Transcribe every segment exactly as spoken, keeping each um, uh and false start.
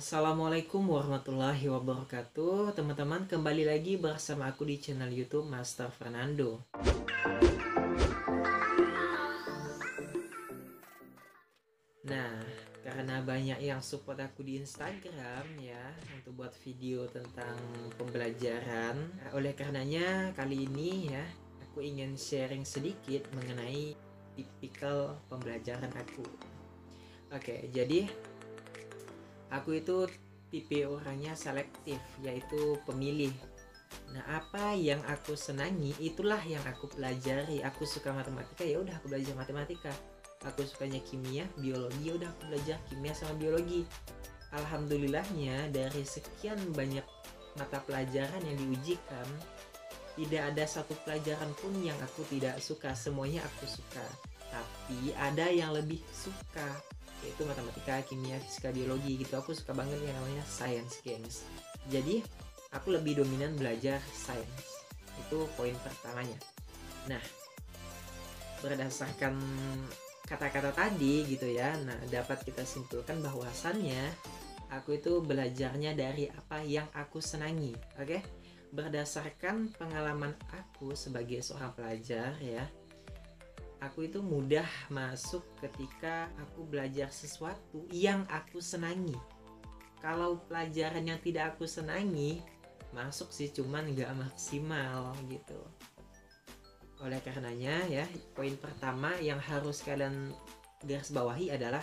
Assalamualaikum warahmatullahi wabarakatuh. Teman-teman, kembali lagi bersama aku di channel YouTube Master Fernando. Nah, karena banyak yang support aku di Instagram ya untuk buat video tentang pembelajaran, oleh karenanya kali ini ya aku ingin sharing sedikit mengenai tipikal pembelajaran aku. Oke, jadi aku itu tipe orangnya selektif, yaitu pemilih. Nah, apa yang aku senangi itulah yang aku pelajari. Aku suka matematika, ya udah aku belajar matematika. Aku sukanya kimia, biologi, ya udah aku belajar kimia sama biologi. Alhamdulillahnya dari sekian banyak mata pelajaran yang diujikan, tidak ada satu pelajaran pun yang aku tidak suka. Semuanya aku suka. Tapi ada yang lebih suka, yaitu matematika, kimia, fisika, biologi gitu. Aku suka banget yang namanya science, gengs. Jadi aku lebih dominan belajar science. Itu poin pertamanya. Nah, berdasarkan kata-kata tadi gitu ya, nah dapat kita simpulkan bahwasannya aku itu belajarnya dari apa yang aku senangi. Oke, berdasarkan pengalaman aku sebagai seorang pelajar ya, aku itu mudah masuk ketika aku belajar sesuatu yang aku senangi. Kalau pelajaran yang tidak aku senangi, masuk sih cuman gak maksimal gitu. Oleh karenanya ya, poin pertama yang harus kalian garis bawahi adalah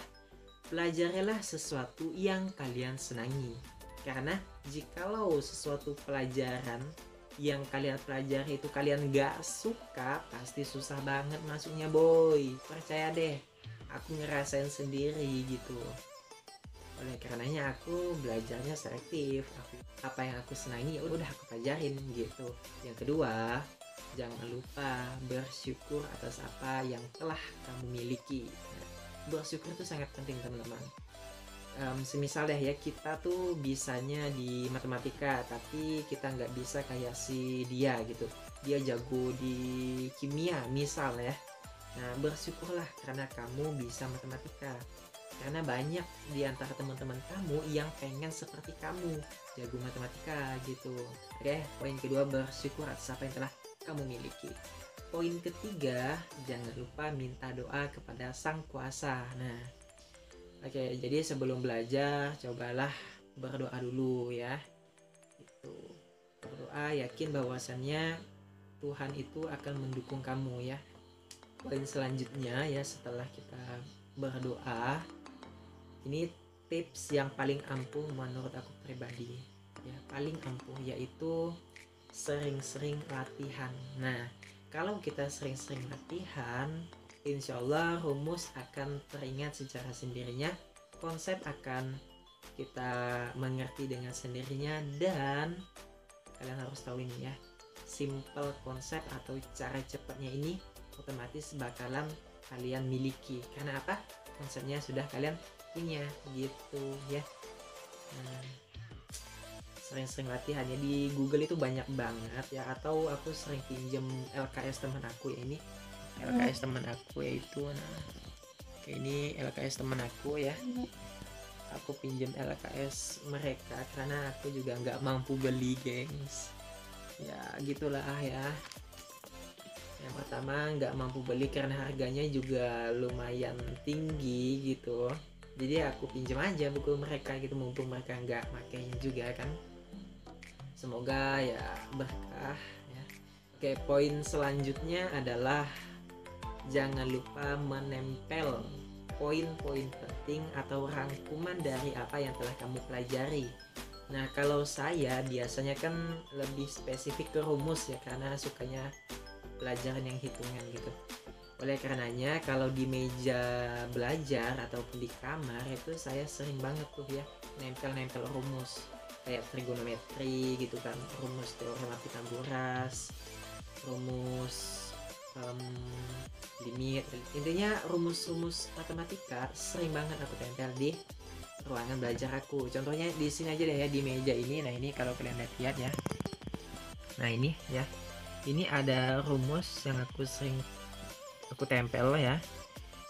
pelajarilah sesuatu yang kalian senangi. Karena jikalau sesuatu pelajaran yang kalian pelajari itu kalian gak suka, pasti susah banget masuknya, boy. Percaya deh, aku ngerasain sendiri gitu. Oleh karenanya aku belajarnya selektif. Apa yang aku senangi udah aku pelajarin gitu. Yang kedua, jangan lupa bersyukur atas apa yang telah kamu miliki. Nah, bersyukur itu sangat penting, teman-teman. Um, semisal deh ya, kita tuh bisanya di matematika tapi kita nggak bisa kayak si dia gitu. Dia jago di kimia misal ya. Nah, bersyukurlah karena kamu bisa matematika. Karena banyak di antara teman-teman kamu yang pengen seperti kamu, jago matematika gitu. Oke, poin kedua, bersyukur atas apa yang telah kamu miliki. Poin ketiga, jangan lupa minta doa kepada Sang Kuasa. Nah, oke, jadi sebelum belajar, cobalah berdoa dulu ya. Itu berdoa, yakin bahwasannya Tuhan itu akan mendukung kamu ya. Poin selanjutnya ya, setelah kita berdoa, ini tips yang paling ampuh menurut aku pribadi ya, paling ampuh yaitu sering-sering latihan. Nah, kalau kita sering-sering latihan, insya Allah rumus akan teringat secara sendirinya, konsep akan kita mengerti dengan sendirinya, dan kalian harus tahu ini ya, simple konsep atau cara cepatnya ini otomatis bakalan kalian miliki. Karena apa? Konsepnya sudah kalian punya gitu ya. Sering-sering nah, latihan ya, di Google itu banyak banget ya, atau aku sering pinjam L K S teman aku ya, ini L K S teman aku yaitu, nah ini L K S teman aku ya, aku pinjam L K S mereka karena aku juga nggak mampu beli, gengs ya, gitulah ya. Yang pertama, nggak mampu beli karena harganya juga lumayan tinggi gitu, jadi aku pinjam aja buku mereka gitu, mumpung mereka nggak makainya juga kan, semoga ya berkah ya. Oke, poin selanjutnya adalah jangan lupa menempel poin-poin penting atau rangkuman dari apa yang telah kamu pelajari. Nah, kalau saya biasanya kan lebih spesifik ke rumus ya, karena sukanya pelajaran yang hitungan gitu. Oleh karenanya kalau di meja belajar ataupun di kamar itu saya sering banget tuh ya nempel-nempel rumus, kayak trigonometri gitu kan, rumus teorema Pitagoras, rumus Um, limit, intinya rumus-rumus matematika sering banget aku tempel di ruangan belajar aku. Contohnya di sini aja deh ya, di meja ini. Nah, ini kalau kalian lihat ya, nah ini ya, ini ada rumus yang aku sering aku tempel ya.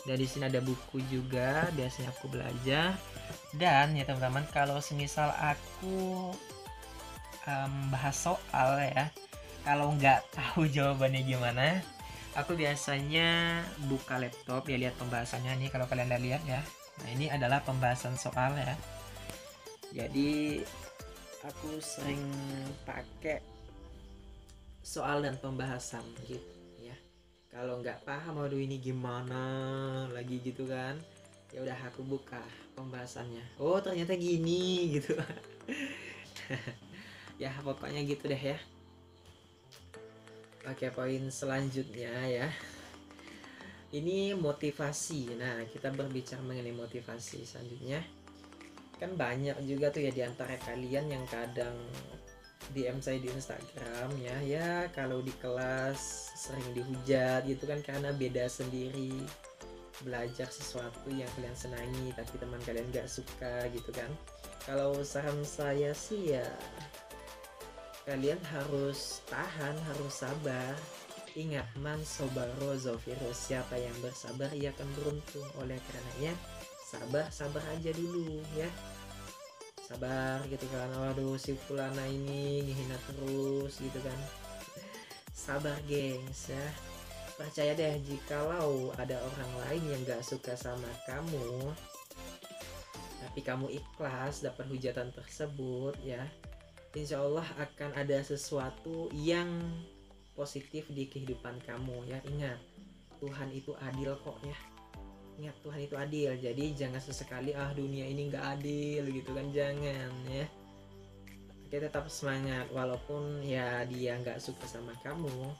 Dan di sini ada buku juga biasanya aku belajar. Dan ya teman-teman, kalau semisal aku um, bahas soal ya, kalau nggak tahu jawabannya gimana, aku biasanya buka laptop ya, lihat pembahasannya nih. Kalau kalian udah lihat ya, nah ini adalah pembahasan soal ya. Jadi aku sering pakai soal dan pembahasan gitu ya. Kalau nggak paham, waduh ini gimana lagi gitu kan, ya udah aku buka pembahasannya, oh ternyata gini gitu. Ya pokoknya gitu deh ya. Oke, poin selanjutnya ya, ini motivasi. Nah kita berbicara mengenai motivasi selanjutnya. Kan banyak juga tuh ya diantara kalian yang kadang D M saya di Instagram ya, ya kalau di kelas sering dihujat gitu kan, karena beda sendiri belajar sesuatu yang kalian senangi tapi teman kalian gak suka gitu kan. Kalau saran saya sih ya, kalian harus tahan, harus sabar. Ingat, man sobaro zofiru, siapa yang bersabar ia akan beruntung. Oleh karenanya sabar, sabar aja dulu ya, sabar gitu kan. Waduh si fulana ini ngehina terus gitu kan, sabar gengs ya. Percaya deh, jikalau ada orang lain yang gak suka sama kamu, tapi kamu ikhlas dapat hujatan tersebut ya, insya Allah akan ada sesuatu yang positif di kehidupan kamu ya. Ingat, Tuhan itu adil kok ya. Ingat, Tuhan itu adil. Jadi jangan sesekali, ah dunia ini gak adil gitu kan, jangan ya. Oke, tetap semangat. Walaupun ya dia gak suka sama kamu,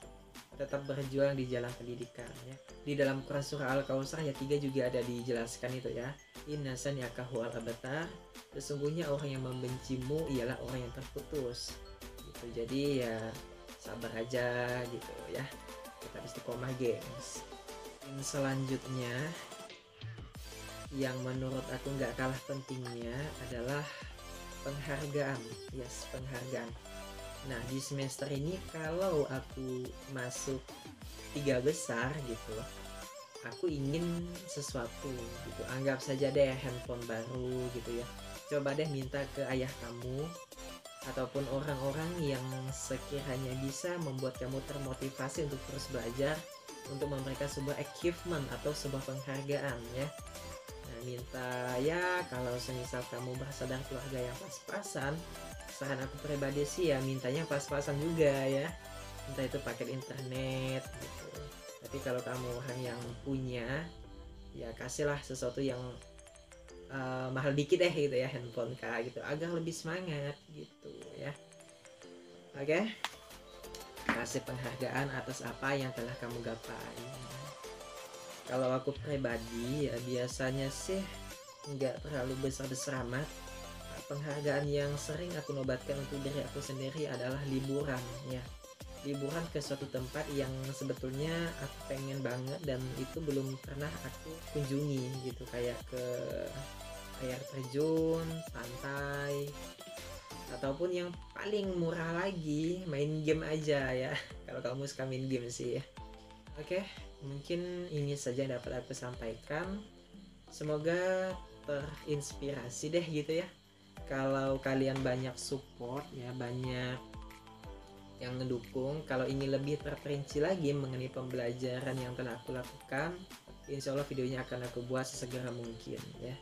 tetap berjuang di jalan pendidikan ya. Di dalam Quran surah Al-Kautsar ayat tiga juga ada dijelaskan itu ya. Innasan yakahu al-abtar, sesungguhnya orang yang membencimu ialah orang yang terputus gitu. Jadi ya sabar aja gitu ya, tetap istiqomah gengs. Dan selanjutnya yang menurut aku nggak kalah pentingnya adalah penghargaan. Yes, penghargaan. Nah di semester ini kalau aku masuk tiga besar gitu, aku ingin sesuatu gitu. Anggap saja deh handphone baru gitu ya. Coba deh minta ke ayah kamu ataupun orang-orang yang sekiranya bisa membuat kamu termotivasi untuk terus belajar, untuk memberikan sebuah achievement atau sebuah penghargaan ya. Nah minta ya, kalau semisal kamu berasal dari keluarga yang pas-pasan, saran aku pribadi sih ya mintanya pas-pasan juga ya, entah itu paket internet gitu. Tapi kalau kamu orang yang punya, ya kasihlah sesuatu yang uh, mahal dikit deh gitu ya, handphone kak gitu, agar lebih semangat gitu ya. Oke, kasih penghargaan atas apa yang telah kamu gapai. Kalau aku pribadi ya biasanya sih nggak terlalu besar-besar amat. Penghargaan yang sering aku nobatkan untuk diri aku sendiri adalah liburan ya. Liburan ke suatu tempat yang sebetulnya aku pengen banget dan itu belum pernah aku kunjungi gitu, kayak ke air terjun, pantai, ataupun yang paling murah lagi main game aja ya, kalau kamu suka main game sih ya. Oke, mungkin ini saja yang dapat aku sampaikan, semoga terinspirasi deh gitu ya. Kalau kalian banyak support ya, banyak yang mendukung, kalau ingin lebih terperinci lagi mengenai pembelajaran yang telah aku lakukan, insya Allah videonya akan aku buat sesegera mungkin ya.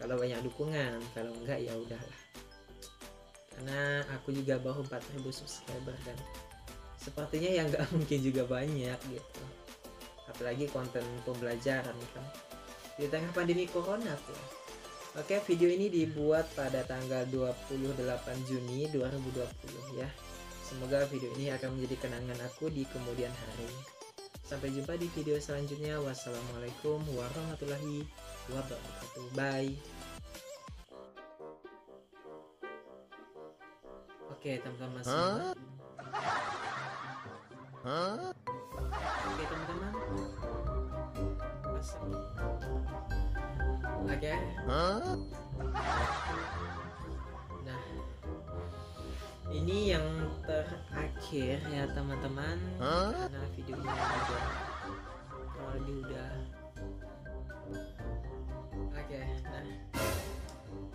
Kalau banyak dukungan, kalau enggak ya udahlah, karena aku juga baru empat ribu subscriber dan sepertinya yang enggak mungkin juga banyak gitu, apalagi konten pembelajaran kan di tengah pandemi corona tuh. Oke, video ini dibuat pada tanggal dua puluh delapan Juni dua ribu dua puluh ya. Semoga video ini akan menjadi kenangan aku di kemudian hari. Sampai jumpa di video selanjutnya. Wassalamualaikum warahmatullahi wabarakatuh. Bye. Oke teman-teman semua. Oke teman-teman. Oke. Nah, ini yang terakhir ya teman-teman, karena videonya udah already udah. Oke, nah.